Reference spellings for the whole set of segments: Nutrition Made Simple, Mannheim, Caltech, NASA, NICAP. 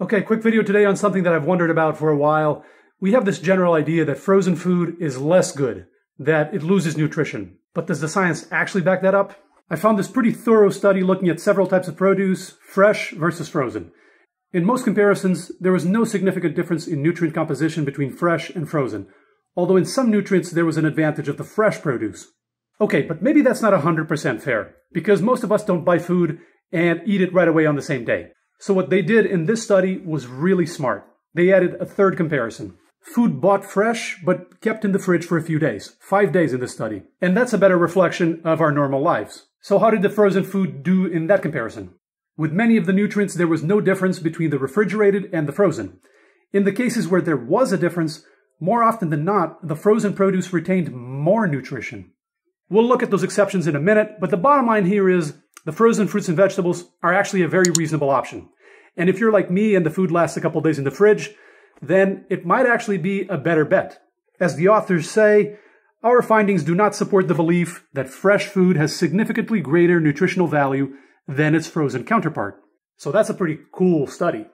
Okay, quick video today on something that I've wondered about for a while. We have this general idea that frozen food is less good, that it loses nutrition. But does the science actually back that up? I found this pretty thorough study looking at several types of produce, fresh versus frozen. In most comparisons, there was no significant difference in nutrient composition between fresh and frozen, although in some nutrients there was an advantage of the fresh produce. Okay, but maybe that's not 100% fair, because most of us don't buy food and eat it right away on the same day. So what they did in this study was really smart. They added a third comparison. Food bought fresh, but kept in the fridge for a few days. 5 days in this study. And that's a better reflection of our normal lives. So how did the frozen food do in that comparison? With many of the nutrients, there was no difference between the refrigerated and the frozen. In the cases where there was a difference, more often than not, the frozen produce retained more nutrition. We'll look at those exceptions in a minute, but the bottom line here is the frozen fruits and vegetables are actually a very reasonable option. And if you're like me and the food lasts a couple days in the fridge, then it might actually be a better bet. As the authors say, our findings do not support the belief that fresh food has significantly greater nutritional value than its frozen counterpart. So that's a pretty cool study.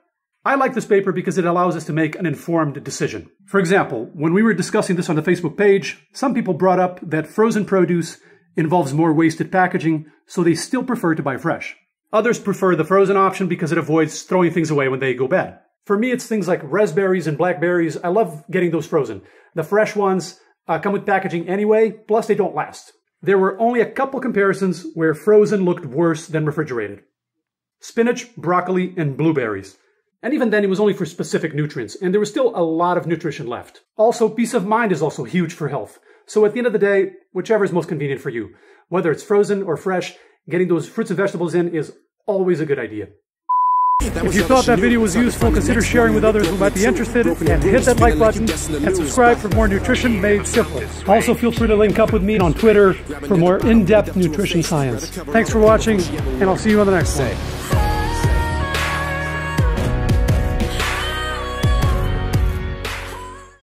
I like this paper because it allows us to make an informed decision. For example, when we were discussing this on the Facebook page, some people brought up that frozen produce involves more wasted packaging, so they still prefer to buy fresh. Others prefer the frozen option because it avoids throwing things away when they go bad. For me, it's things like raspberries and blackberries. I love getting those frozen. The fresh ones come with packaging anyway, plus they don't last. There were only a couple comparisons where frozen looked worse than refrigerated. Spinach, broccoli, and blueberries. And even then, it was only for specific nutrients, and there was still a lot of nutrition left. Also, peace of mind is also huge for health. So at the end of the day, whichever is most convenient for you, whether it's frozen or fresh, getting those fruits and vegetables in is always a good idea. If you thought that video was useful, consider sharing with others who might be interested, and hit that like button, and subscribe for more Nutrition Made Simple. Also, feel free to link up with me on Twitter for more in-depth nutrition science. Thanks for watching, and I'll see you on the next one.